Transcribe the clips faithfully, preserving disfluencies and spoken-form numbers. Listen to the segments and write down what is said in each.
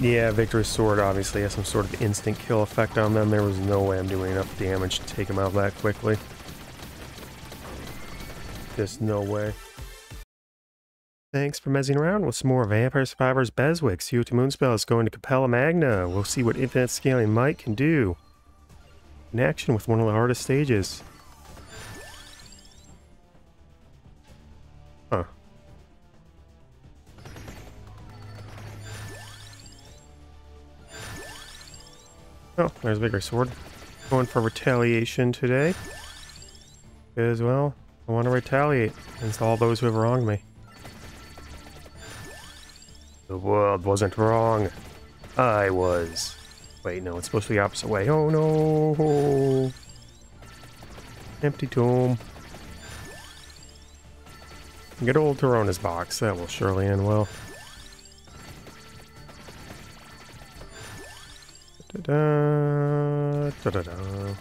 Yeah, Victor's Sword obviously has some sort of instant kill effect on them. There was no way I'm doing enough damage to take them out that quickly. Just no way. Thanks for messing around with some more Vampire Survivors BESWEC. Syuuto Moonspell is going to Cappella Magna. We'll see what Infinite Scaling Might can do in action with one of the hardest stages. Huh. Oh, there's a bigger sword. Going for retaliation today. Because, well, I want to retaliate against all those who have wronged me. The world wasn't wrong. I was. Wait, no, it's supposed to be the opposite way. Oh no! Empty tomb. Good old Torona's box. That will surely end well. Da-da, da-da-da.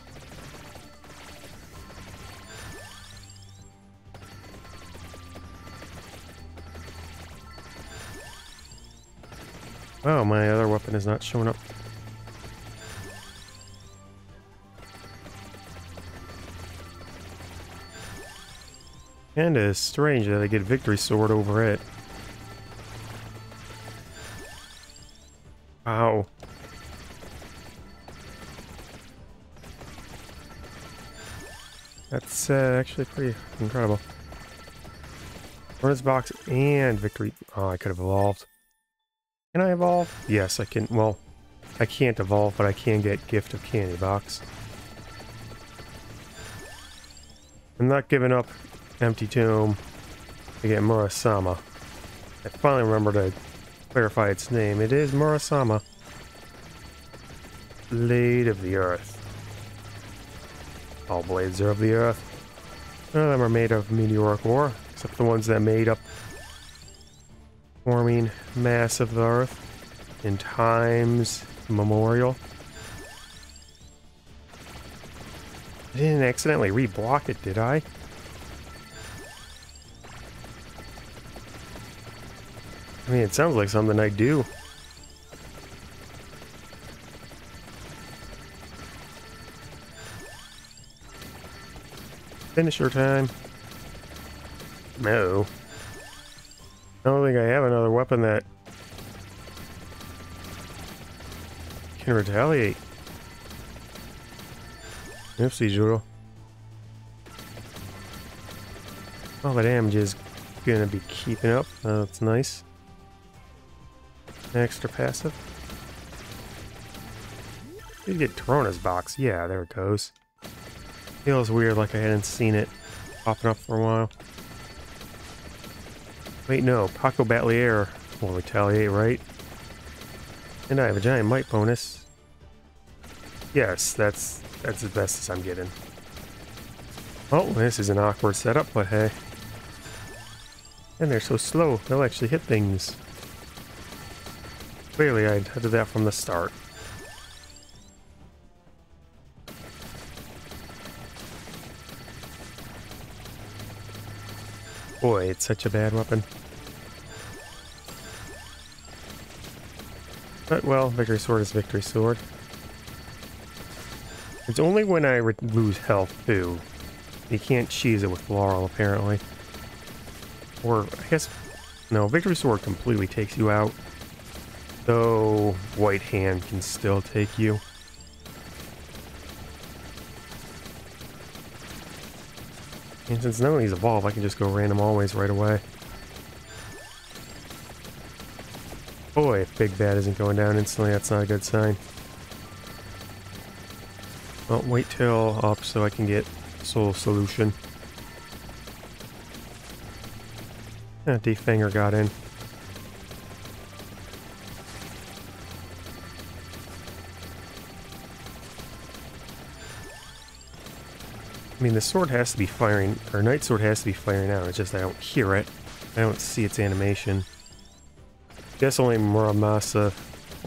Oh, my other weapon is not showing up. Kinda is strange that I get Victory Sword over it. Ow. That's uh, actually pretty incredible. Torona's box and Victory. Oh, I could have evolved. Can I evolve? Yes, I can. Well, I can't evolve, but I can get Gift of Candy Box. I'm not giving up Empty Tomb to get Murasama. I finally remember to clarify its name. It is Murasama. Blade of the Earth. All blades are of the earth. None of them are made of meteoric ore, except the ones that made up forming mass of the earth in times memorial. I didn't accidentally reblock it, did I? I mean, it sounds like something I do. Finisher time. No. I don't think I have another weapon that can retaliate. Oopsie doodle. All the damage is gonna be keeping up. Uh, that's nice. Extra passive. Did get Torona's box. Yeah, there it goes. Feels weird, like I hadn't seen it popping up for a while. Wait, no, Pako Batliere will retaliate, right? And I have a giant might bonus. Yes, that's that's as best as I'm getting. Oh, this is an awkward setup, but hey. And they're so slow, they'll actually hit things. Clearly, I did that from the start. Boy, it's such a bad weapon. But, well, Victory Sword is Victory Sword. It's only when I lose health, too. You can't cheese it with Laurel, apparently. Or, I guess... No, Victory Sword completely takes you out. Though, White Hand can still take you. And since none of these evolve, I can just go random always right away. Boy, if Big Bad isn't going down instantly, that's not a good sign. I'll wait till up so I can get Sole Solution. Ah, Defanger got in. I mean, the sword has to be firing, or Night Sword has to be firing out, it's just I don't hear it. I don't see its animation. Guess only Muramasa...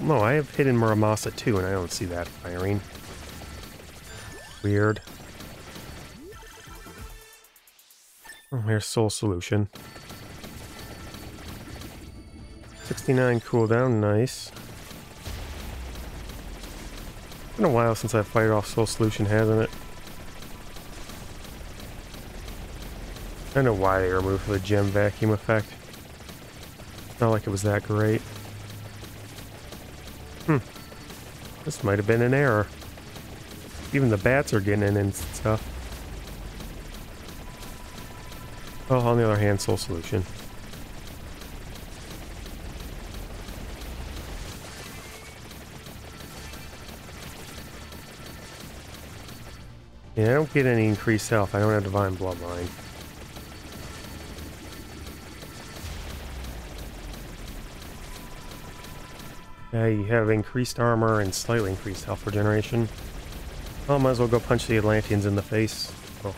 No, I have hidden Muramasa too, and I don't see that firing. Weird. Oh, here's Sole Solution. sixty-nine cooldown, nice. It's been a while since I fired off Sole Solution, hasn't it? I don't know why they removed the gem vacuum effect. Not like it was that great. Hmm. This might have been an error. Even the bats are getting in and stuff. Well, on the other hand, Sole Solution. Yeah, I don't get any increased health. I don't have Divine Bloodline. Yeah, you have increased armor and slightly increased health regeneration. Well, might as well go punch the Atlanteans in the face. Oh.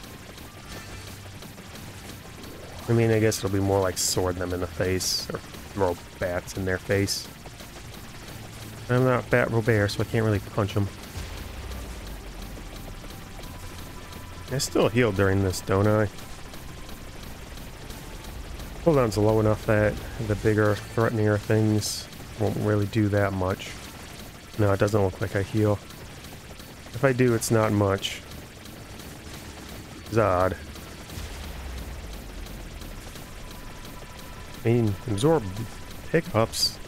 I mean, I guess it'll be more like sword them in the face, or throw bats in their face. I'm not Bat-Robert, so I can't really punch them. I still heal during this, don't I? Cooldown's low enough that the bigger, threateninger things won't really do that much. No, it doesn't look like I heal. If I do, it's not much. It's odd. I mean, absorb hiccups.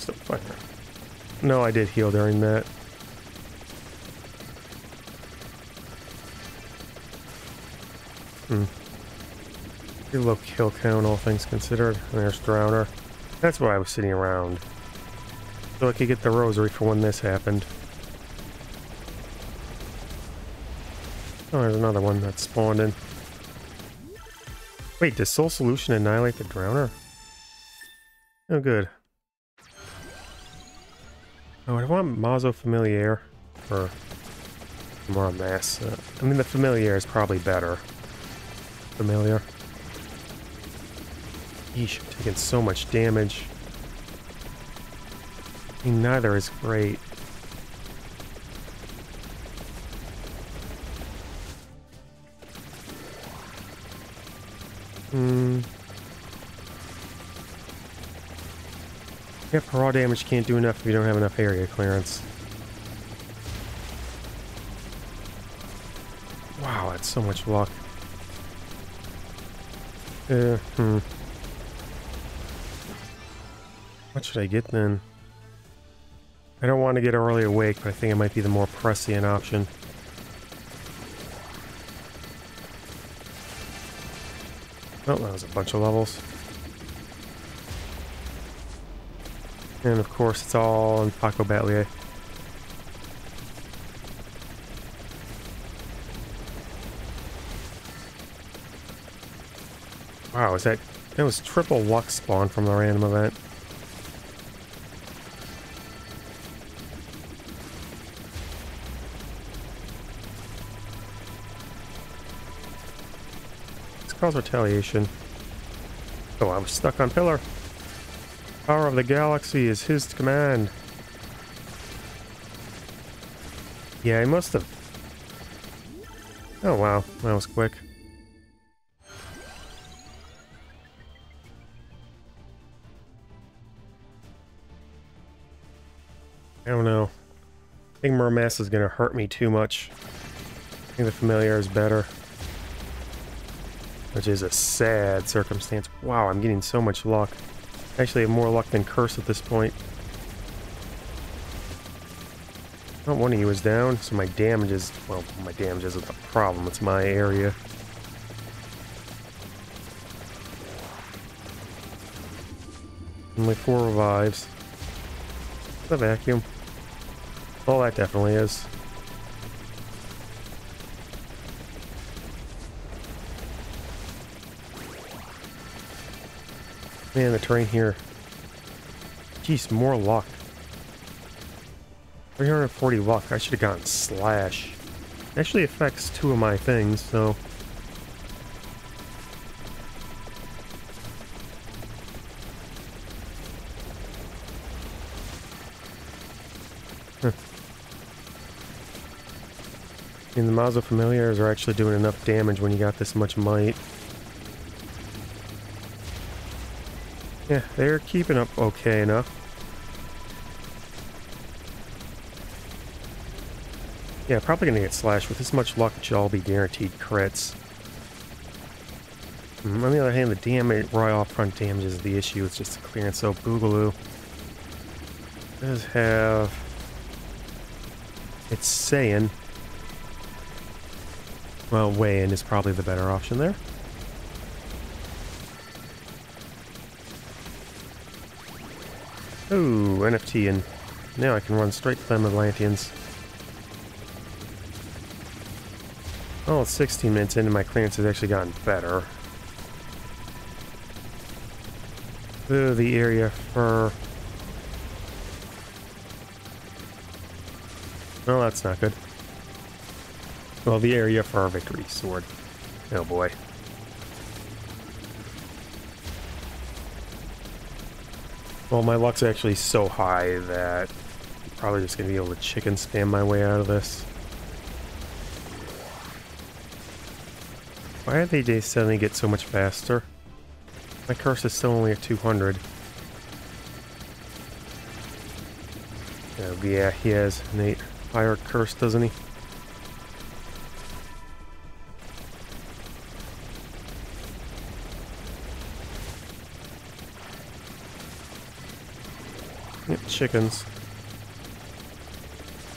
Still fire. No, I did heal during that. Hmm. Pretty low kill count, all things considered. And there's Drowner. That's why I was sitting around. So I could get the rosary for when this happened. Oh, there's another one that spawned in. Wait, does Sole Solution annihilate the Drowner? Oh, good. Oh, I want Mazo Familiar. Or more mass. Uh, I mean, the Familiar is probably better. Familiar. Yeesh, I'm taking so much damage. I mean, neither is great. Hmm. Yeah, raw damage can't do enough if you don't have enough area clearance. Wow, that's so much luck. Uh, hmm. What should I get then? I don't want to get early awake, but I think it might be the more prescient option. Oh, that was a bunch of levels. And of course, it's all in Pako Batliere. Wow, is that... that was triple luck spawn from the random event. Let's cause retaliation. Oh, I was stuck on pillar. Power of the galaxy is his command. Yeah, he must have... oh, wow. That was quick. I don't know. I think Murasama is going to hurt me too much. I think the Familiar is better. Which is a sad circumstance. Wow, I'm getting so much luck. I actually have more luck than curse at this point. Not one of you is down, so my damage is... well, my damage isn't the problem. It's my area. Only four revives. The vacuum. Well, that definitely is. Man, the terrain here. Jeez, more luck. three hundred forty luck. I should have gotten slash. It actually affects two of my things, so... I mean, the Mazo Familiars are actually doing enough damage when you got this much might. Yeah, they're keeping up okay enough. Yeah, probably gonna get slashed. With this much luck, it should all be guaranteed crits. On the other hand, the damage, raw off-front damage is the issue. It's just the clearance. So Boogaloo does have... It's Saiyan. Well, Weigh-In is probably the better option there. Ooh, N F T, and now I can run straight to them Atlanteans. Oh, it's sixteen minutes into my clearance has actually gotten better. Ooh, the area for... Well, that's not good. Well, the area for our victory sword. Oh boy. Well, my luck's actually so high that I'm probably just going to be able to chicken spam my way out of this. Why did they just suddenly get so much faster? My curse is still only at two hundred. Oh, yeah, he has an eight higher curse, doesn't he? Yep, chickens.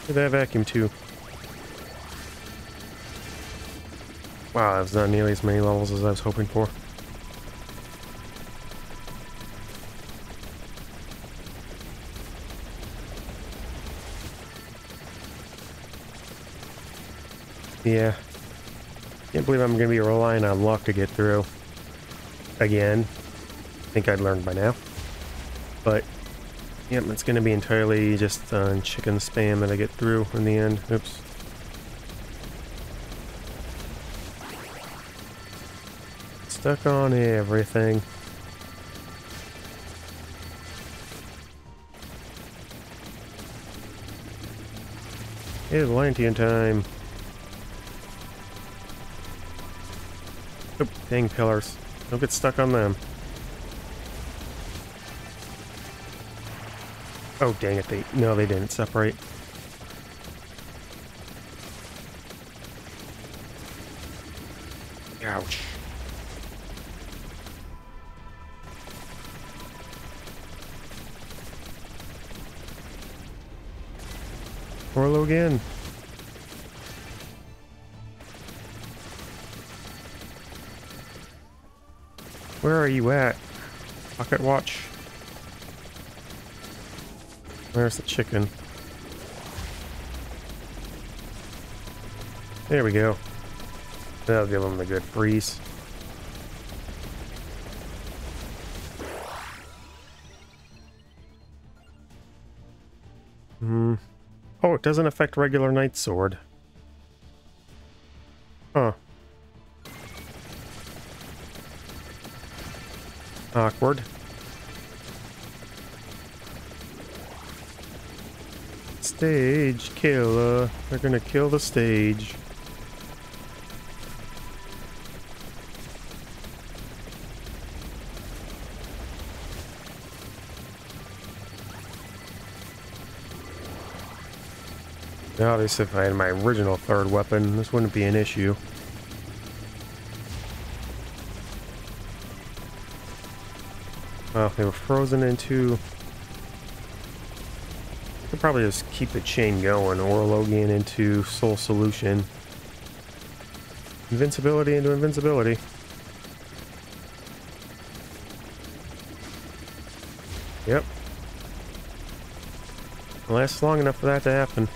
Look at that vacuum, too. Wow, that was not nearly as many levels as I was hoping for. Yeah. Can't believe I'm going to be relying on luck to get through. Again. I think I'd learned by now. But... Yep, it's going to be entirely just on uh, chicken spam that I get through in the end. Oops. Stuck on everything. It is Atlantean time. Oop, dang pillars. Don't get stuck on them. Oh, dang it, they... No, they didn't separate. Ouch. Horologion. Where are you at? Pocket watch. Where's the chicken? There we go. That'll give him a good freeze. Hmm. Oh, it doesn't affect regular Night Sword. Huh. Awkward. Stage killer. They're gonna kill the stage. Now, obviously, if I had my original third weapon, this wouldn't be an issue. Well, they were frozen into... Could probably just keep the chain going. Horologion into Sole Solution. Invincibility into invincibility. Yep. It lasts long enough for that to happen.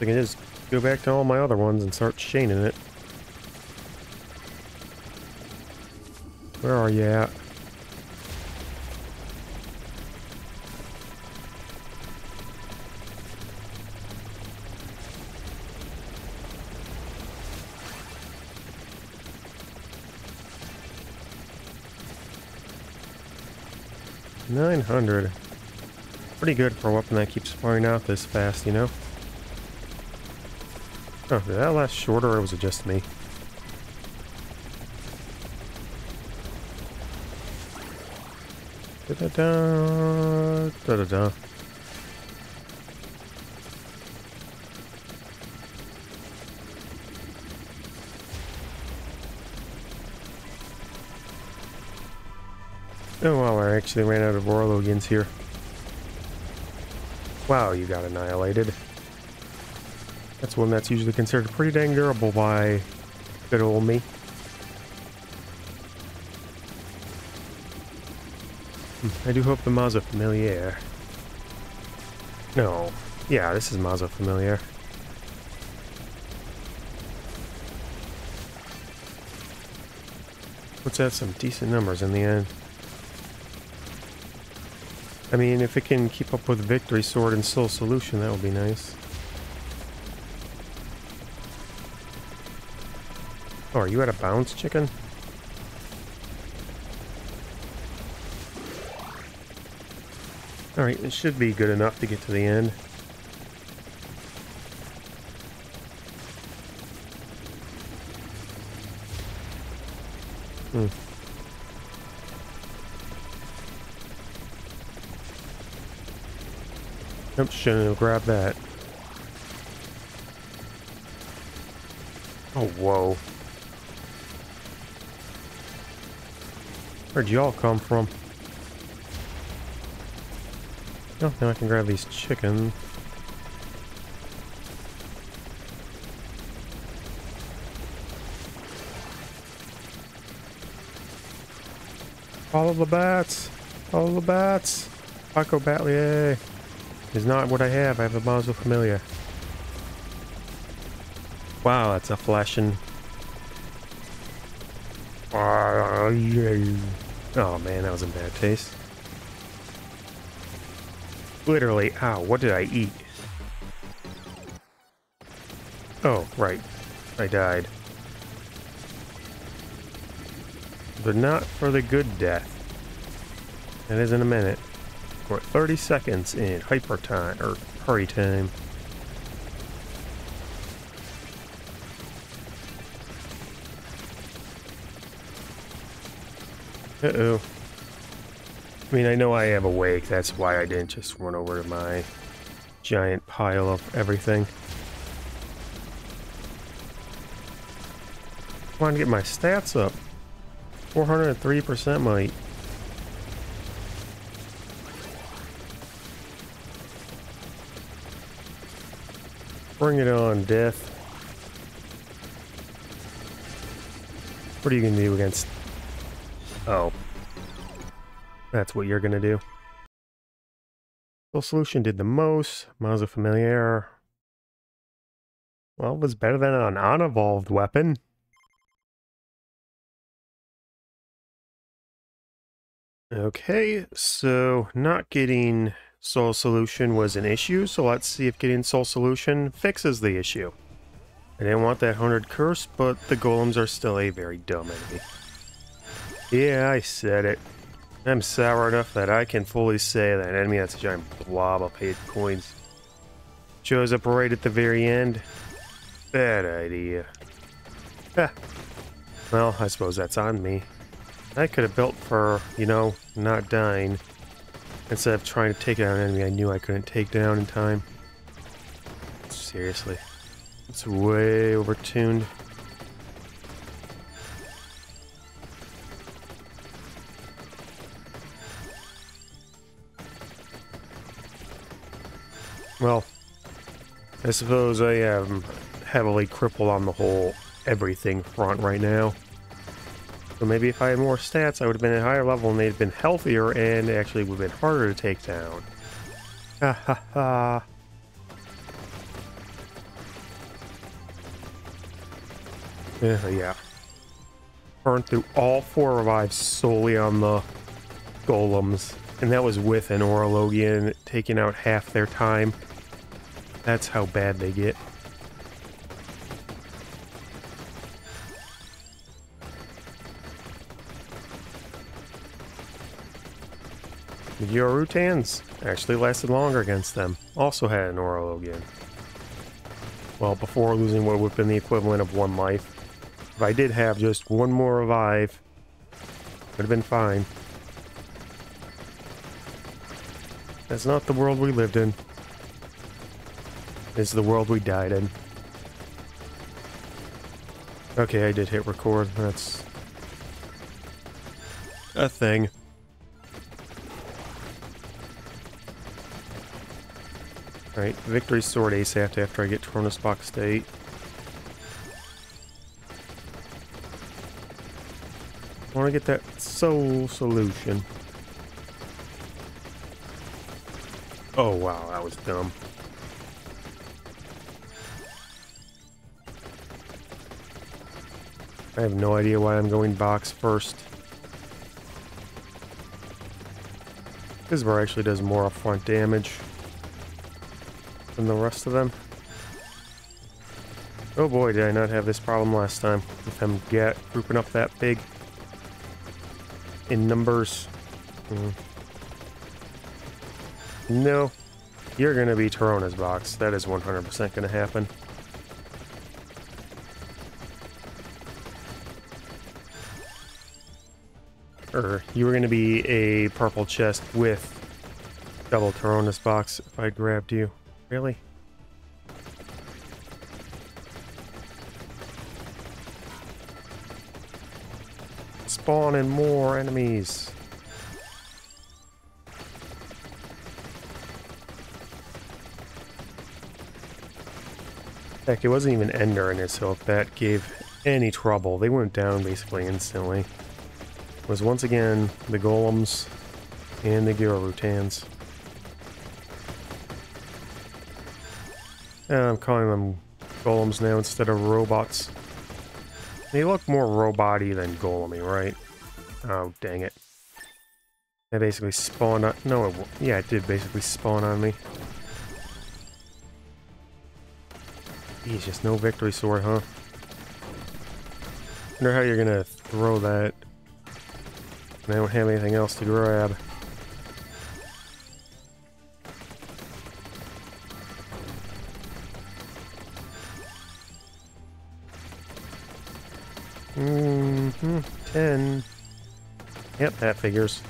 I can just go back to all my other ones and start chaining it. Where are you at? nine hundred. Pretty good for a weapon that keeps firing out this fast, you know? Oh, did that last shorter or was it just me? Da-da-da, da-da-da. Oh wow, I actually ran out of Horologions here. Wow, you got annihilated. That's one that's usually considered pretty dang durable by good old me. I do hope the Mazo Familiar. No. Yeah, this is Mazo Familiar. What's that? Some decent numbers in the end. I mean, if it can keep up with Victor's Sword and Sole Solution, that would be nice. Oh, are you out of bounds, chicken? Alright, it should be good enough to get to the end. Hmm. Nope, shouldn't have grabbed that. Oh, whoa. Where'd y'all come from? Oh, now I can grab these chicken. All of the bats! All of the bats! Pako Batliere is not what I have. I have a Mazo Familiar. Wow, that's a flashing. Oh man, that was in bad taste. Literally, ow, what did I eat? Oh, right. I died. But not for the good death. That is in a minute. We're at thirty seconds in hyper time, or hurry time. Uh-oh. I mean, I know I have a wake, that's why I didn't just run over to my giant pile of everything. I want to get my stats up. four hundred three percent might. Bring it on, death. What are you going to do against... Oh. That's what you're gonna do. Sole Solution did the most. Mazo Familiar. Well, it was better than an unevolved weapon. Okay, so not getting Sole Solution was an issue, so let's see if getting Sole Solution fixes the issue. I didn't want that one hundred curse, but the golems are still a very dumb enemy. Yeah, I said it. I'm sour enough that I can fully say that an enemy that's a giant blob of hate coins shows up right at the very end. Bad idea. Huh. Well, I suppose that's on me. I could have built for, you know, not dying instead of trying to take down an enemy I knew I couldn't take down in time. Seriously. It's way overtuned. Well, I suppose I am heavily crippled on the whole everything front right now. So maybe if I had more stats, I would have been at a higher level and they'd have been healthier and actually would have been harder to take down. Ha ha ha. Yeah, yeah. Burned through all four revives solely on the golems. And that was with an Horologion taking out half their time. That's how bad they get. The Yorutans actually lasted longer against them. Also had an Horologion. Well, before losing what would have been the equivalent of one life. If I did have just one more revive, it would have been fine. That's not the world we lived in. It's the world we died in. Okay, I did hit record. That's a thing. Alright, Victor's Sword ASAP after I get Torona's box to eight. I want to get that Sole Solution. Oh wow, that was dumb. I have no idea why I'm going box first. This bar actually does more upfront damage than the rest of them. Oh boy, did I not have this problem last time with them get grouping up that big in numbers. Mm. No, you're gonna be Torona's box. That is one hundred percent gonna happen. Or you were gonna be a purple chest with double Torona's box if I grabbed you. Really? Spawn in more enemies. Heck, it wasn't even Ender in it, so if that gave any trouble, they went down basically instantly. It was once again the Golems and the Ghirurutans. Uh, I'm calling them Golems now instead of robots. They look more robot-y than Golem-y, right? Oh, dang it. They basically spawned on... No, it, yeah, it did basically spawn on me. He's just no Victory Sword, huh? I wonder how you're gonna throw that. And I don't have anything else to grab. Mm-hmm. Ten. Yep, that figures.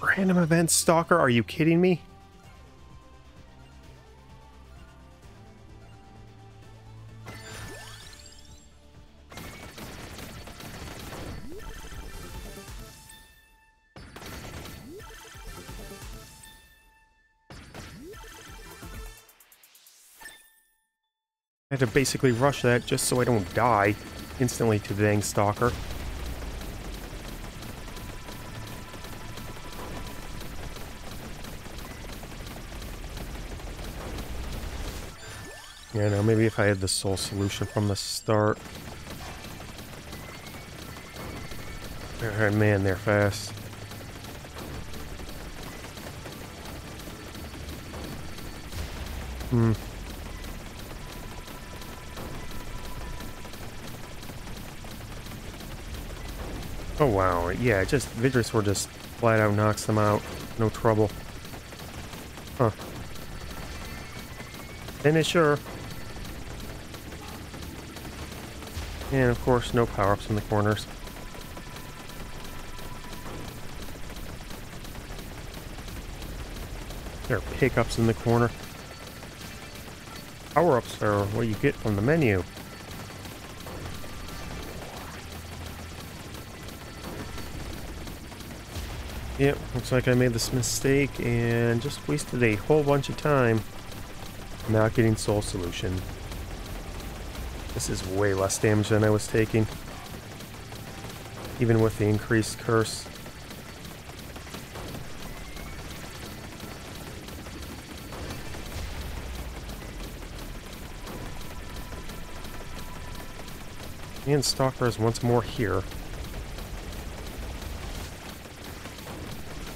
Random event stalker? Are you kidding me? I had to basically rush that just so I don't die instantly to the dang stalker. Yeah, no, maybe if I had the Sole Solution from the start. Alright, man, they're fast. Hmm. Oh wow, yeah, just Victor's Sword just flat out knocks them out. No trouble. Huh. Finisher. And of course, no power-ups in the corners. There are pickups in the corner. Power-ups are what you get from the menu. Yep, looks like I made this mistake and just wasted a whole bunch of time not getting Sole Solution. This is way less damage than I was taking, even with the increased curse. And Stalker is once more here.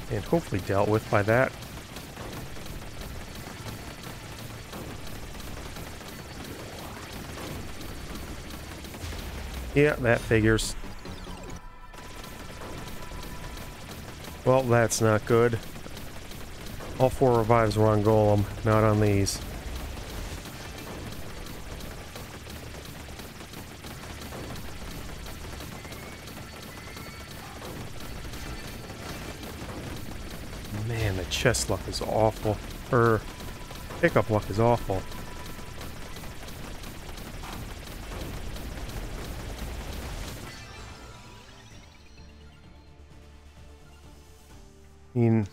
And hopefully dealt with by that. Yeah, that figures. Well, that's not good. All four revives were on Golem, not on these. Man, the chest luck is awful. Her pickup luck is awful. I mean,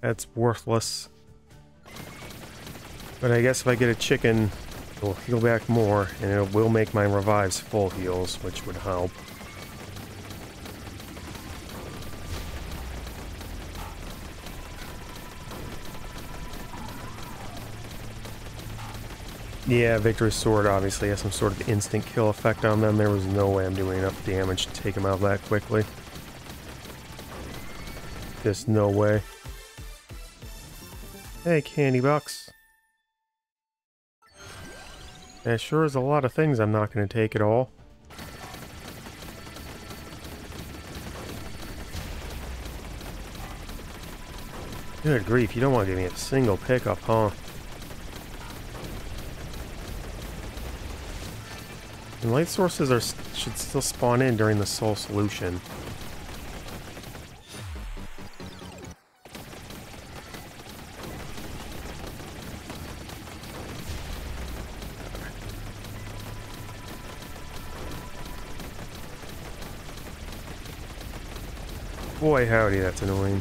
that's worthless. But I guess if I get a chicken, it'll heal back more, and it will make my revives full heals, which would help. Yeah, Victor's Sword obviously has some sort of instant kill effect on them. There was no way I'm doing enough damage to take them out that quickly. Just no way. Hey, Candy Bucks. That sure is a lot of things I'm not going to take at all. Good grief, you don't want to give me a single pickup, huh? And light sources are should still spawn in during the Sole Solution. Boy, howdy, that's annoying.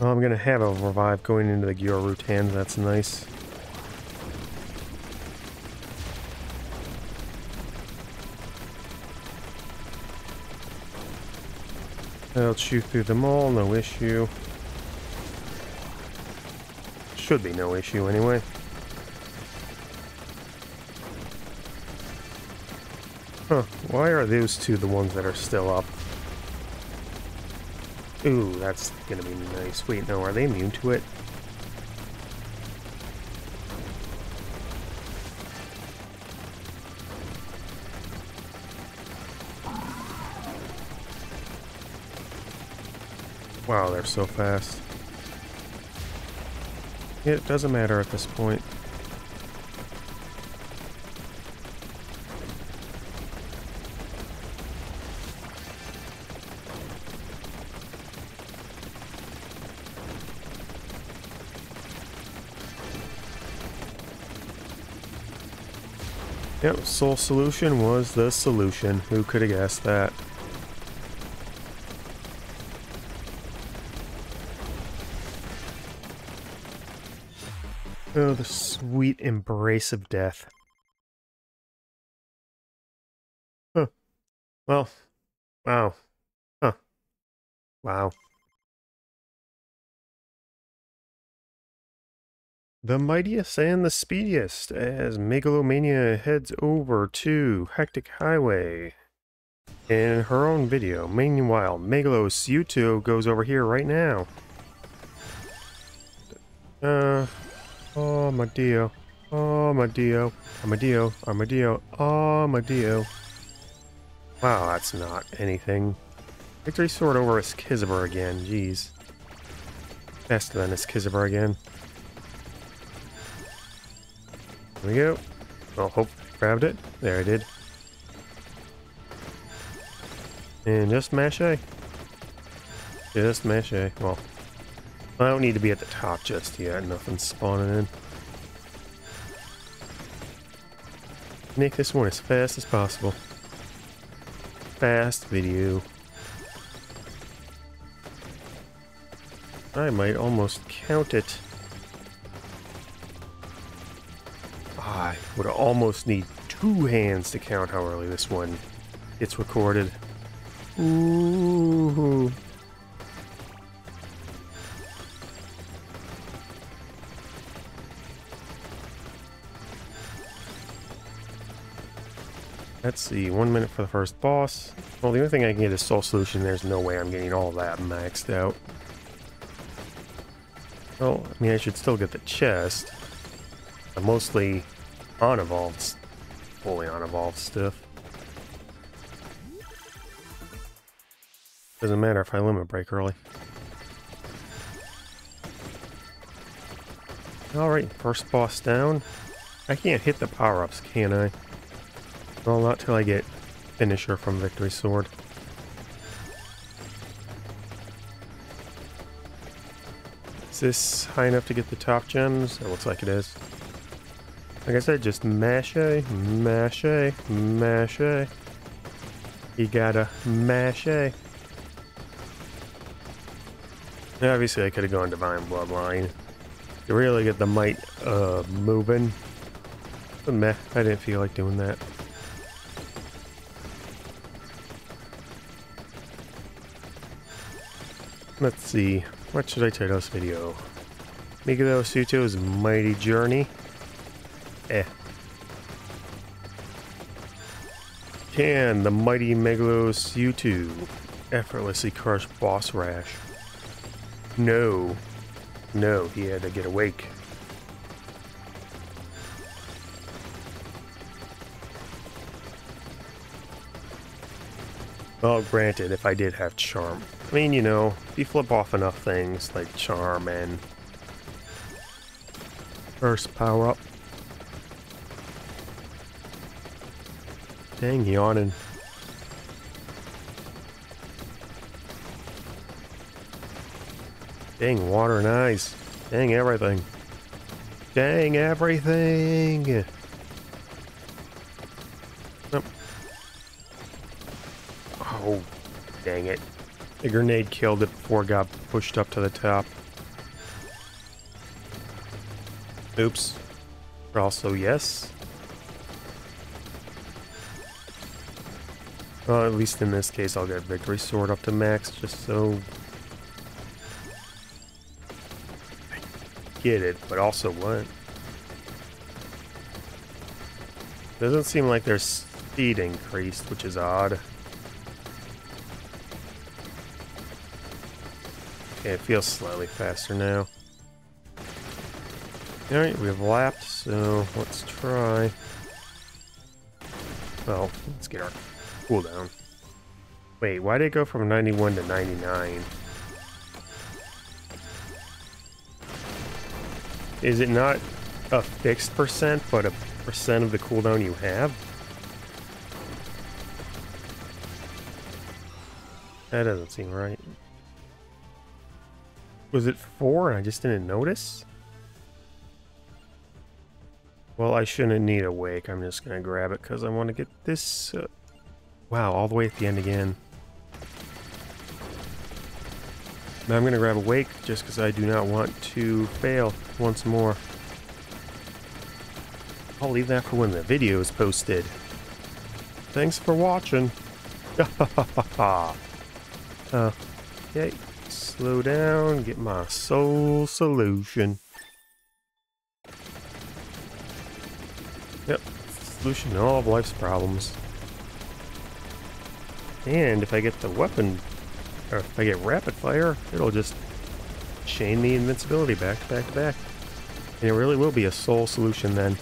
Well, I'm going to have a revive going into the Ghirurutans, that's nice. I'll shoot through them all, no issue. Should be no issue anyway. Huh, why are those two the ones that are still up? Ooh, that's gonna be nice. Wait, no, are they immune to it? Wow, they're so fast. It doesn't matter at this point. Yep, Sole Solution was the solution. Who could have guessed that? Oh, the sweet embrace of death. Huh. Well, wow. Huh. Wow. The mightiest and the speediest, as Megalomania heads over to Hectic Highway in her own video. Meanwhile, Megalo Syuuto goes over here right now. Uh, oh my Dio, oh my Dio, Armadillo, Armadillo, Armadillo. Wow, that's not anything. Victory Sword over Eskizzibur again, jeez. Faster than Eskizzibur again. There we go. Oh, hope grabbed it. There I did. And just mash A. Just mash A. Well, I don't need to be at the top just yet. Nothing's spawning in. Make this one as fast as possible. Fast video. I might almost count it. I would almost need two hands to count how early this one gets recorded. Ooh. Let's see, one minute for the first boss. Well, the only thing I can get is Sole Solution. There's no way I'm getting all that maxed out. Well, I mean, I should still get the chest. I'm mostly unevolved, fully unevolved stuff. Doesn't matter if I limit break early. Alright, first boss down. I can't hit the power-ups, can I? Well, not till I get finisher from Victor's Sword. Is this high enough to get the top gems? It looks like it is. Like I said, just mashe, mashe, mashe. You gotta mashe. Now, obviously, I could have gone Divine Bloodline to really get the might uh, moving. But meh, I didn't feel like doing that. Let's see. What should I title this video? Megalo Syuuto's Mighty Journey? Eh. Can the mighty Megalo Syuuto effortlessly crush Boss Rash? No. No, he had to get awake. Well, granted, if I did have Charm. I mean, you know, if you flip off enough things like Charm and first power up. Dang, yawning. Dang, water and ice. Dang, everything. Dang, everything! Nope. Oh, dang it. The grenade killed it before it got pushed up to the top. Oops. Also, yes. Well, at least in this case, I'll get Victor's Sword up to max, just so I get it, but also what? Doesn't seem like their speed increased, which is odd. Okay, it feels slightly faster now. Alright, we've lapped, so let's try. Well, let's get our cooldown. Wait, why did it go from ninety-one to ninety-nine? Is it not a fixed percent, but a percent of the cooldown you have? That doesn't seem right. Was it four and I just didn't notice? Well, I shouldn't need a wake. I'm just gonna grab it because I want to get this... Uh, wow, all the way at the end again. Now I'm gonna grab a wake just because I do not want to fail once more. I'll leave that for when the video is posted. Thanks for watching. uh, okay. Slow down, get my Sole Solution. Yep, solution to all of life's problems. And if I get the weapon, or if I get rapid fire, it'll just chain the invincibility back to back to back. And it really will be a Sole Solution then.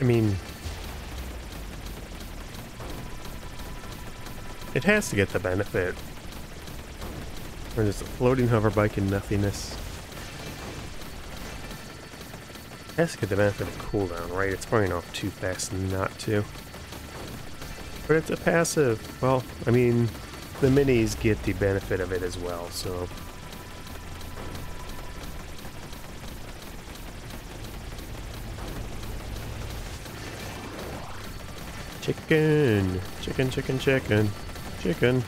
I mean... it has to get the benefit. Or just a floating hover bike and nothingness. It has to get the benefit of cooldown, right? It's running off too fast not to. But it's a passive. Well, I mean, the minis get the benefit of it as well, so... Chicken! Chicken, chicken, chicken. Chicken.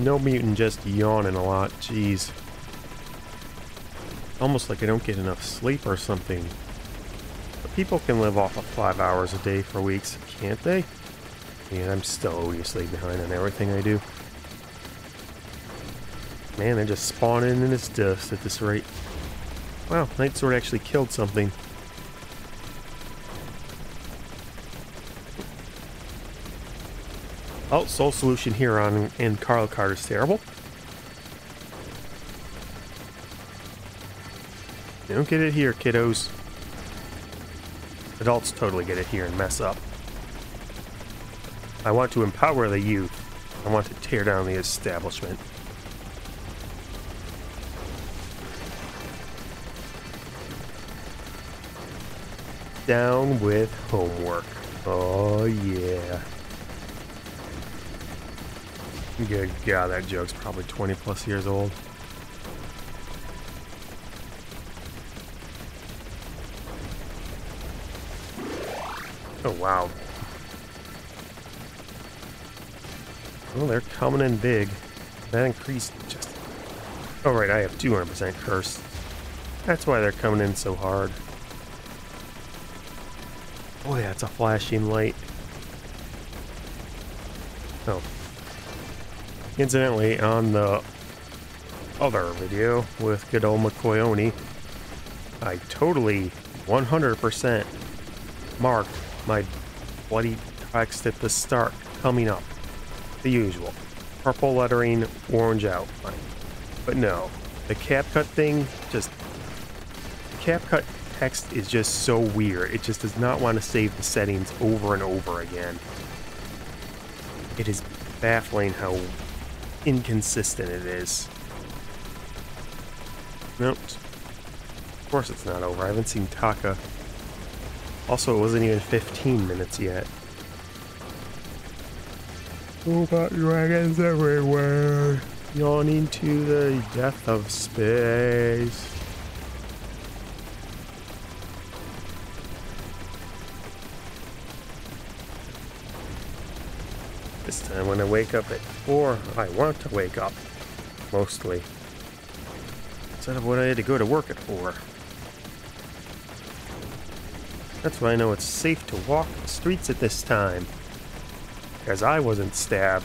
No mutant just yawning a lot, jeez. almost like I don't get enough sleep or something. But people can live off of five hours a day for weeks, can't they? Man, I'm still obviously behind on everything I do. Man, I just spawn in and it's dust at this rate. Wow, Night Sword actually killed something. Oh, Sole Solution here on and Carlo Cart is terrible. They don't get it here, kiddos. Adults totally get it here and mess up. I want to empower the youth. I want to tear down the establishment. Down with homework. Oh, yeah. Good God, that joke's probably twenty plus years old. Oh, wow. Well, they're coming in big. That increased just... Oh, right, I have two hundred percent curse. That's why they're coming in so hard. Boy, that's a flashing light. Oh. Incidentally, on the other video with good old McCoyoni, I totally one hundred percent marked my bloody text at the start coming up. The usual. Purple lettering, orange outline. But no. The CapCut thing just... CapCut text is just so weird. It just does not want to save the settings over and over again. It is baffling how inconsistent it is. Nope. Of course it's not over. I haven't seen Taka. Also, it wasn't even fifteen minutes yet. We got dragons everywhere. Yawning to the death of space. This time when I wake up at four, I want to wake up. Mostly. Instead of when I had to go to work at four. That's why I know it's safe to walk the streets at this time. Because I wasn't stabbed.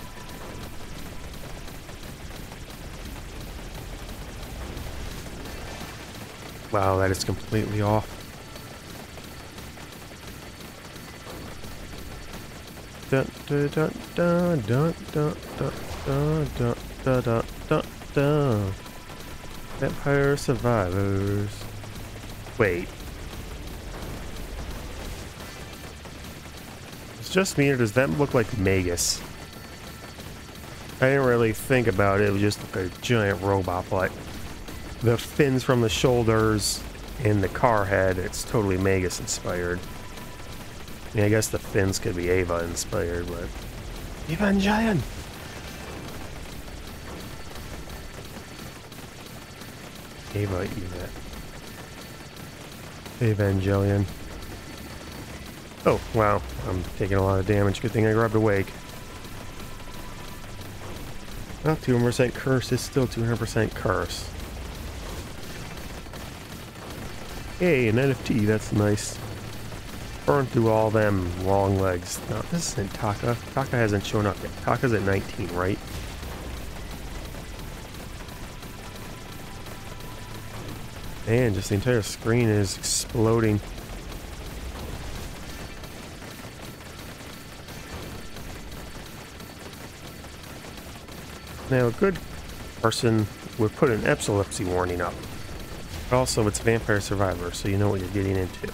Wow, that is completely off. Dun dun dun dun dun dun dun dun dun dun dun dun. Vampire Survivors. Wait. Just me, or does that look like Magus? I didn't really think about it. It was just like a giant robot, but the fins from the shoulders and the car head, it's totally Magus inspired. I mean, I guess the fins could be Ava inspired, but... Evangelion! Ava, Eva. Evangelion. Oh, wow. I'm taking a lot of damage. Good thing I grabbed a wake. Well, two hundred percent curse is still two hundred percent curse. Hey, an N F T. That's nice. Burn through all them long legs. No, this isn't Taka. Taka hasn't shown up yet. Taka's at nineteen, right? Man, just the entire screen is exploding. Now, a good person would put an epilepsy warning up. But also, it's Vampire Survivor, so you know what you're getting into.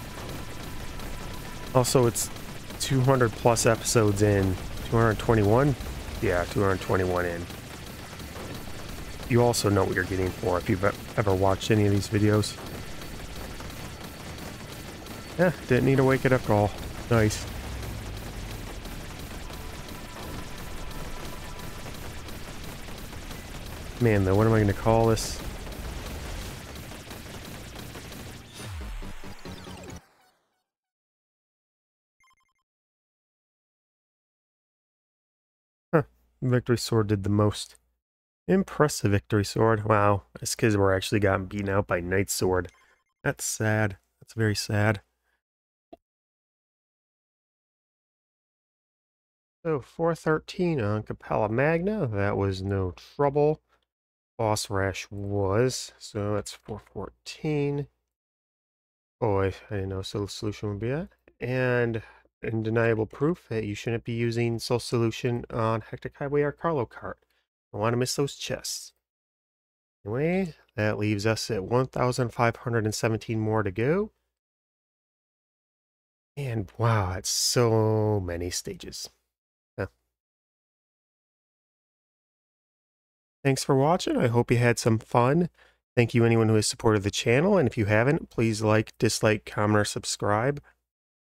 Also, it's two hundred plus episodes in. two hundred twenty-one? Yeah, two hundred twenty-one in. You also know what you're getting for if you've ever watched any of these videos. Yeah, didn't need to wake it up at all. Nice. Man, though, what am I going to call this? Huh. Victor's Sword did the most. Impressive, Victor's Sword. Wow, Eskizzibur actually got beaten out by Night Sword. That's sad. That's very sad. So, four thirteen on Cappella Magna. That was no trouble. Boss Rash was. So, that's four fourteen. Oh, I, I didn't know Sole Solution would be that. And undeniable proof that you shouldn't be using Sole Solution on Hectic Highway or Carlo Cart. I want to miss those chests. Anyway, that leaves us at one thousand five hundred seventeen more to go. And wow, that's so many stages. Huh. Thanks for watching. I hope you had some fun. Thank you anyone who has supported the channel, and if you haven't, please like, dislike, comment, or subscribe.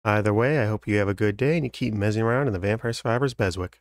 Either way, I hope you have a good day and you keep messing around in the Vampire Survivors BESWEC.